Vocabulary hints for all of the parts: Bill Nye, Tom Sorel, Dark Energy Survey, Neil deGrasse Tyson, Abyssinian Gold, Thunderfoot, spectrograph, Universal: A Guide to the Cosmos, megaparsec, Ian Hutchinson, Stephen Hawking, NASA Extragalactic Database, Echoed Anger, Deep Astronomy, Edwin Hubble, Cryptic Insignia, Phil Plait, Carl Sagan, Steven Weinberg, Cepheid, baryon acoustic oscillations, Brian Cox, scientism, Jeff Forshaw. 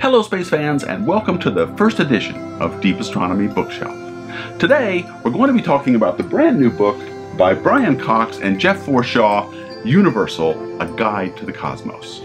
Hello space fans, and welcome to the first edition of Deep Astronomy Bookshelf. Today we're going to be talking about the brand new book by Brian Cox and Jeff Forshaw, Universal: A Guide to the Cosmos.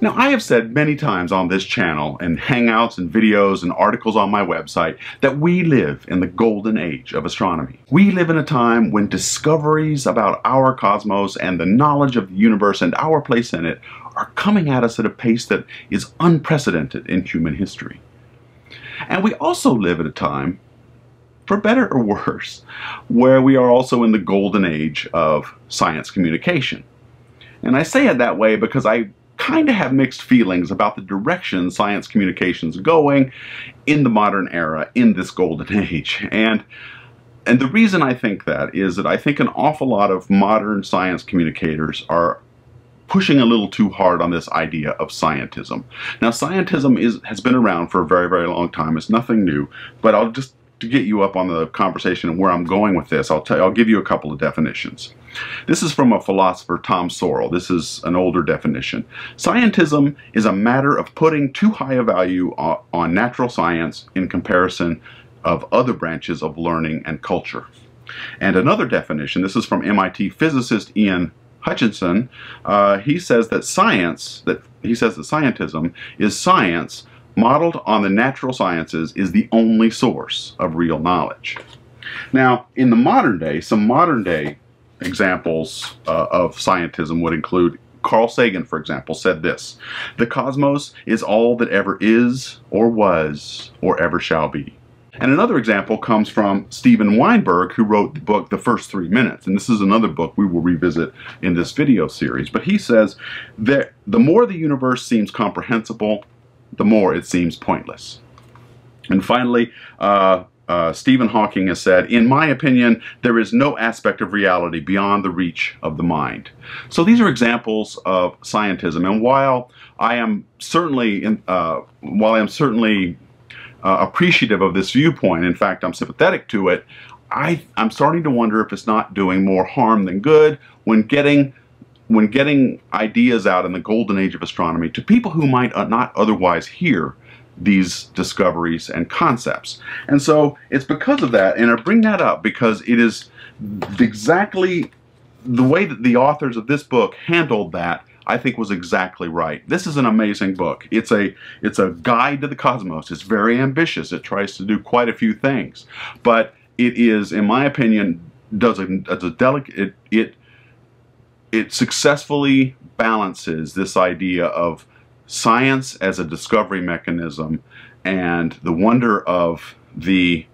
Now, I have said many times on this channel and hangouts and videos and articles on my website that we live in the golden age of astronomy. We live in a time when discoveries about our cosmos and the knowledge of the universe and our place in it are coming at us at a pace that is unprecedented in human history. And we also live at a time, for better or worse, where we are also in the golden age of science communication. And I say it that way because I kind of have mixed feelings about the direction science communication's going in the modern era, in this golden age. And the reason I think that is that I think an awful lot of modern science communicators are pushing a little too hard on this idea of scientism. Now, scientism has been around for a very, very long time. It's nothing new, but I'll just, to get you up on the conversation and where I'm going with this, I'll give you a couple of definitions. This is from a philosopher, Tom Sorel. This is an older definition. Scientism is a matter of putting too high a value on natural science in comparison of other branches of learning and culture. And another definition, this is from MIT physicist Ian Hutchinson. He says that scientism is science modeled on the natural sciences is the only source of real knowledge. Now, in the modern day, some modern day examples of scientism would include Carl Sagan, for example, said this: "The cosmos is all that ever is, or was, or ever shall be." And another example comes from Steven Weinberg, who wrote the book The First 3 Minutes, and this is another book we will revisit in this video series. But he says that the more the universe seems comprehensible, the more it seems pointless. And finally, Stephen Hawking has said, "In my opinion, there is no aspect of reality beyond the reach of the mind." So these are examples of scientism. And while I am certainly appreciative of this viewpoint, in fact, I'm sympathetic to it, I'm starting to wonder if it's not doing more harm than good when getting ideas out in the golden age of astronomy to people who might not otherwise hear these discoveries and concepts. And so it's because of that, and I bring that up because it is exactly the way that the authors of this book handled that, I think, was exactly right. This is an amazing book. It's a guide to the cosmos. It's very ambitious. It tries to do quite a few things, but it is, in my opinion, it successfully balances this idea of science as a discovery mechanism and the wonder of the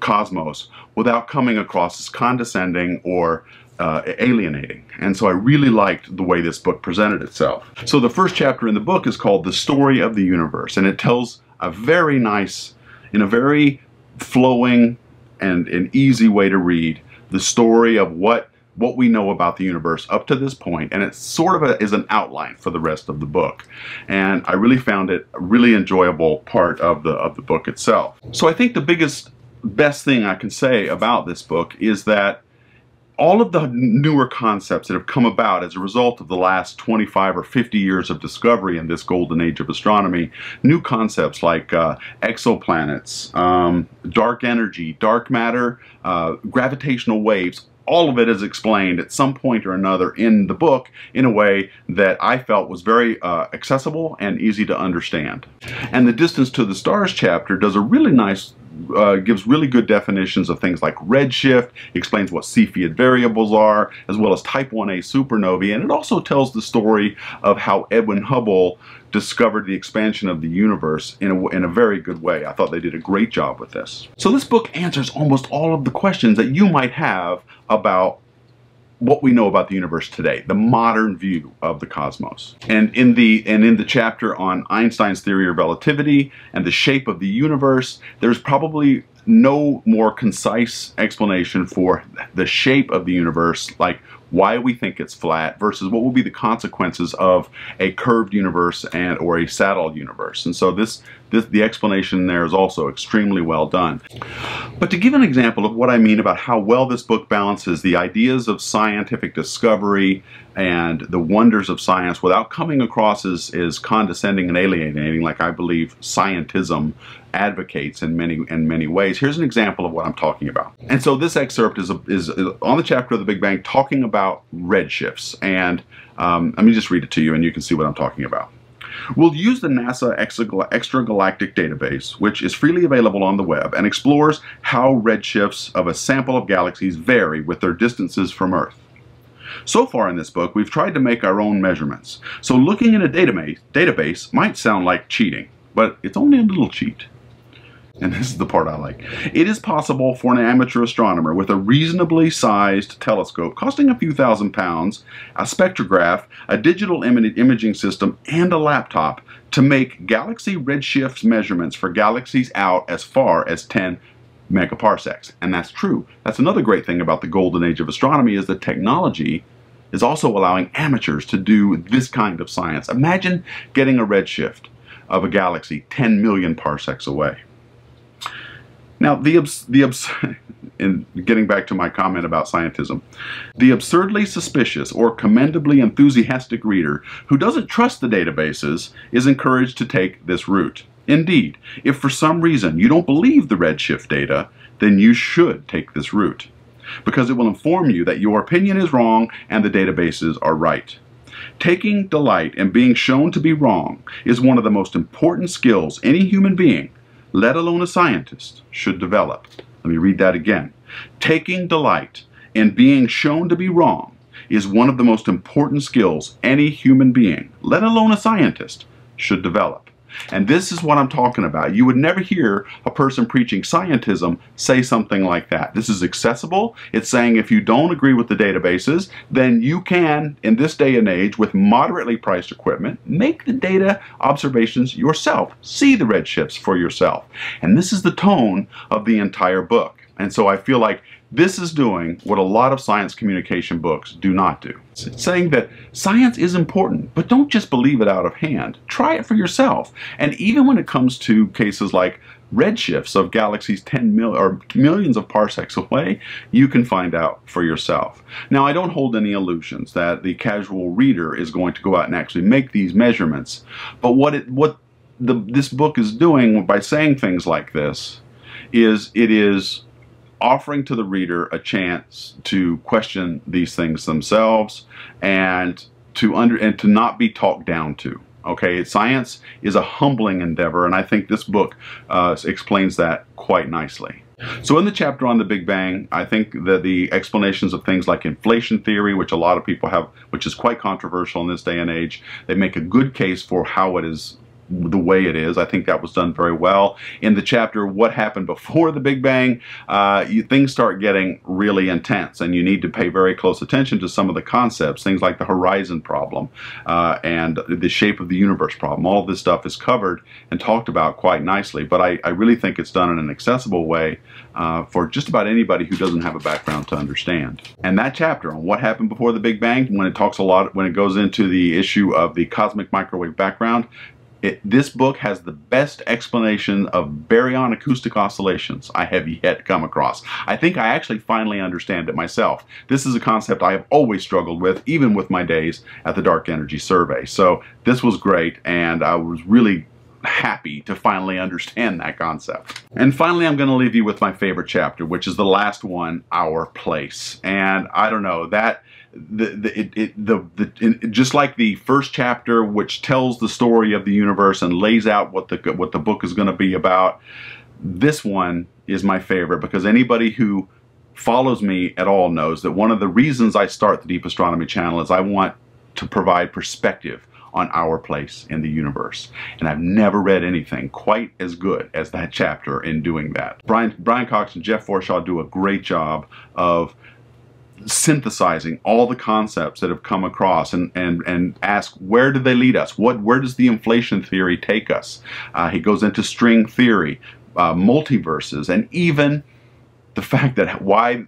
cosmos without coming across as condescending or alienating. And so I really liked the way this book presented itself. So the first chapter in the book is called The Story of the Universe, and it tells a very nice, in a very flowing and an easy way to read, the story of what we know about the universe up to this point, and it sort of is an outline for the rest of the book. And I really found it a really enjoyable part of the book itself. So I think the best thing I can say about this book is that all of the newer concepts that have come about as a result of the last 25 or 50 years of discovery in this golden age of astronomy, new concepts like exoplanets, dark energy, dark matter, gravitational waves, all of it is explained at some point or another in the book in a way that I felt was very accessible and easy to understand. And the Distance to the Stars chapter does a really nice, gives really good definitions of things like redshift, explains what Cepheid variables are, as well as type 1a supernovae, and it also tells the story of how Edwin Hubble discovered the expansion of the universe in a very good way. I thought they did a great job with this. So this book answers almost all of the questions that you might have about what we know about the universe today, the modern view of the cosmos. And in the chapter on Einstein's theory of relativity and the shape of the universe, there's probably no more concise explanation for the shape of the universe, like why we think it's flat versus what will be the consequences of a curved universe and or a saddle universe. And so this the explanation there is also extremely well done. But to give an example of what I mean about how well this book balances the ideas of scientific discovery and the wonders of science without coming across as condescending and alienating, like I believe scientism advocates in many ways. Here's an example of what I'm talking about. And so this excerpt is on the chapter of the Big Bang talking about redshifts. And let me just read it to you and you can see what I'm talking about. We'll use the NASA Extragalactic Database, which is freely available on the web and explores how redshifts of a sample of galaxies vary with their distances from Earth. So far in this book, we've tried to make our own measurements. So looking in a database might sound like cheating, but it's only a little cheat. And this is the part I like. It is possible for an amateur astronomer with a reasonably sized telescope costing a few £1000, a spectrograph, a digital imaging system, and a laptop to make galaxy redshift measurements for galaxies out as far as 10 megaparsecs. And that's true. That's another great thing about the golden age of astronomy is that technology is also allowing amateurs to do this kind of science. Imagine getting a redshift of a galaxy 10 million parsecs away. Now, in getting back to my comment about scientism, the absurdly suspicious or commendably enthusiastic reader who doesn't trust the databases is encouraged to take this route. Indeed, if for some reason you don't believe the redshift data, then you should take this route, because it will inform you that your opinion is wrong and the databases are right. Taking delight in being shown to be wrong is one of the most important skills any human being, let alone a scientist, should develop. Let me read that again. Taking delight in being shown to be wrong is one of the most important skills any human being, let alone a scientist, should develop. And this is what I'm talking about. You would never hear a person preaching scientism say something like that. This is accessible. It's saying if you don't agree with the databases, then you can, in this day and age, with moderately priced equipment, make the data observations yourself. See the redshifts for yourself. And this is the tone of the entire book. And so I feel like this is doing what a lot of science communication books do not do. It's saying that science is important, but don't just believe it out of hand. Try it for yourself. And even when it comes to cases like redshifts of galaxies 10 million or millions of parsecs away, you can find out for yourself. Now, I don't hold any illusions that the casual reader is going to go out and actually make these measurements. But what this book is doing by saying things like this is it is offering to the reader a chance to question these things themselves and to not be talked down to. Okay, science is a humbling endeavor, and I think this book explains that quite nicely. So in the chapter on the Big Bang, I think that the explanations of things like inflation theory, which a lot of people have, which is quite controversial in this day and age, they make a good case for how it is the way it is. I think that was done very well. In the chapter, What Happened Before the Big Bang, things start getting really intense, and you need to pay very close attention to some of the concepts, things like the horizon problem and the shape of the universe problem. All this stuff is covered and talked about quite nicely, but I really think it's done in an accessible way for just about anybody who doesn't have a background to understand. And that chapter on What Happened Before the Big Bang, when it goes into the issue of the cosmic microwave background, this book has the best explanation of baryon acoustic oscillations I have yet come across. I think I actually finally understand it myself. This is a concept I have always struggled with, even with my days at the Dark Energy Survey. So this was great, and I was really happy to finally understand that concept. And finally, I'm going to leave you with my favorite chapter, which is the last one, Our Place. And I don't know, just like the first chapter, which tells the story of the universe and lays out what the book is going to be about, this one is my favorite, because anybody who follows me at all knows that one of the reasons I start the Deep Astronomy channel is I want to provide perspective on our place in the universe. And I've never read anything quite as good as that chapter in doing that. Brian Cox and Jeff Forshaw do a great job of synthesizing all the concepts that have come across and ask, where do they lead us? Where does the inflation theory take us? He goes into string theory, multiverses, and even the fact that why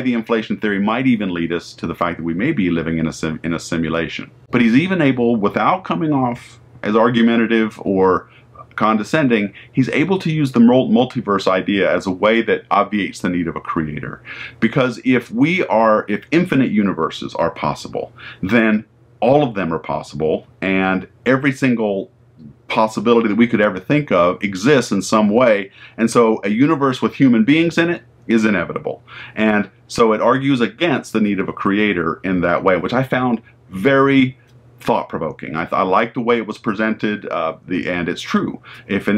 the inflation theory might even lead us to the fact that we may be living in a simulation. But he's even able, without coming off as argumentative or condescending, he's able to use the multiverse idea as a way that obviates the need of a creator. Because if infinite universes are possible, then all of them are possible, and every single possibility that we could ever think of exists in some way. And so a universe with human beings in it is inevitable. And so it argues against the need of a creator in that way, which I found very thought-provoking. I liked the way it was presented, and it's true. If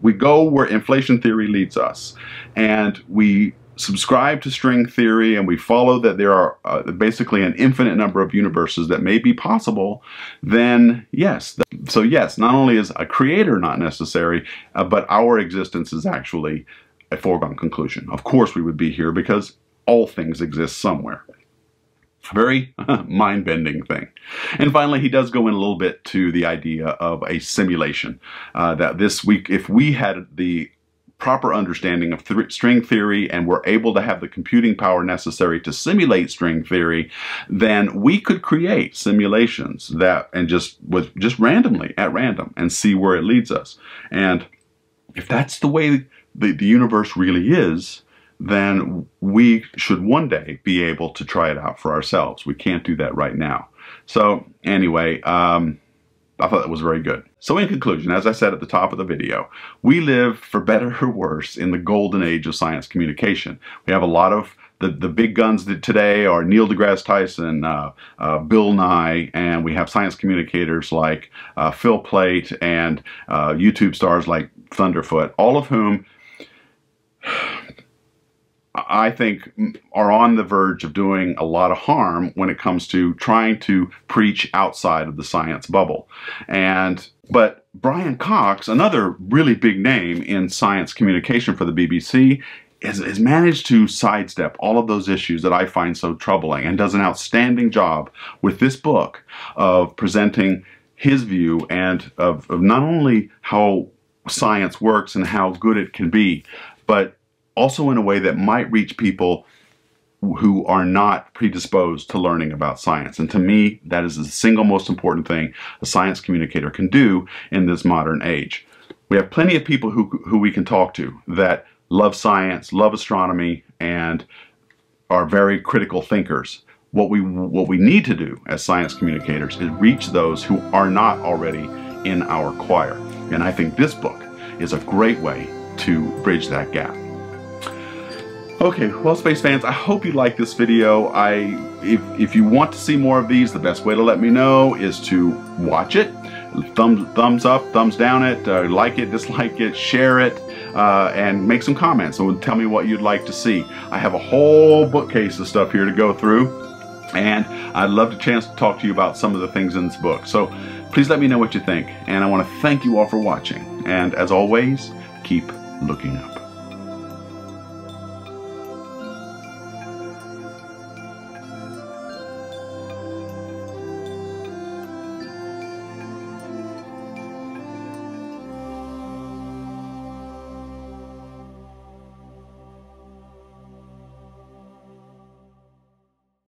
we go where inflation theory leads us, and we subscribe to string theory, and we follow that there are basically an infinite number of universes that may be possible, then yes. So yes, not only is a creator not necessary, but our existence is actually a foregone conclusion. Of course we would be here because all things exist somewhere. Very mind-bending thing. And finally, he does go in a little bit to the idea of a simulation. That this week, if we had the proper understanding of string theory and were able to have the computing power necessary to simulate string theory, then we could create simulations that just randomly at random and see where it leads us. And if that's the way the universe really is, then we should one day be able to try it out for ourselves. We can't do that right now. So anyway, I thought that was very good. So in conclusion, as I said at the top of the video, we live, for better or worse, in the golden age of science communication. We have a lot of the big guns that today are Neil deGrasse Tyson, Bill Nye, and we have science communicators like Phil Plait and YouTube stars like Thunderfoot, all of whom I think are on the verge of doing a lot of harm when it comes to trying to preach outside of the science bubble. But Brian Cox, another really big name in science communication for the BBC, has managed to sidestep all of those issues that I find so troubling, and does an outstanding job with this book of presenting his view and of not only how science works and how good it can be, but also in a way that might reach people who are not predisposed to learning about science. And to me, that is the single most important thing a science communicator can do in this modern age. We have plenty of people who we can talk to that love science, love astronomy, and are very critical thinkers. What we need to do as science communicators is reach those who are not already in our choir. And I think this book is a great way to bridge that gap. Okay, well, space fans, I hope you liked this video. If you want to see more of these, the best way to let me know is to watch it. Thumbs up, thumbs down it, like it, dislike it, share it, and make some comments and tell me what you'd like to see. I have a whole bookcase of stuff here to go through, and I'd love the chance to talk to you about some of the things in this book. So please let me know what you think, and I want to thank you all for watching. And as always, keep looking up.